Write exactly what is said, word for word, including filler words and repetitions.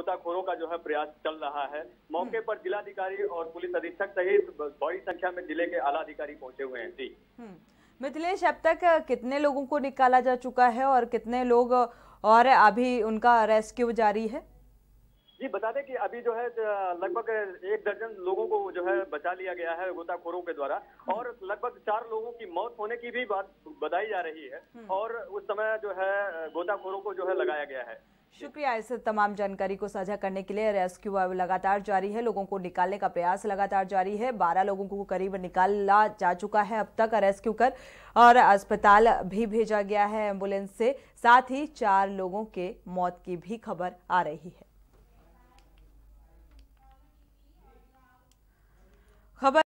गोताखोरों का जो है प्रयास चल रहा है। मौके पर जिलाधिकारी और पुलिस अधीक्षक सहित बड़ी संख्या में जिले के आला अधिकारी पहुंचे हुए हैं। जी मिथिलेश, अब तक कितने लोगों को निकाला जा चुका है और कितने लोग और अभी उनका रेस्क्यू जारी है? जी बता दें कि अभी जो है लगभग एक दर्जन लोगों को जो है बचा लिया गया है गोताखोरों के द्वारा और लगभग चार लोगों की मौत होने की भी बात बताई जा रही है और उस समय जो है गोताखोरों को जो है लगाया गया है। शुक्रिया इस तमाम जानकारी को साझा करने के लिए। रेस्क्यू लगातार जारी है, लोगों को निकालने का प्रयास लगातार जारी है। बारह लोगों को करीब निकाला जा चुका है अब तक रेस्क्यू कर और अस्पताल भी भेजा गया है एम्बुलेंस से। साथ ही चार लोगों के मौत की भी खबर आ रही है। खबर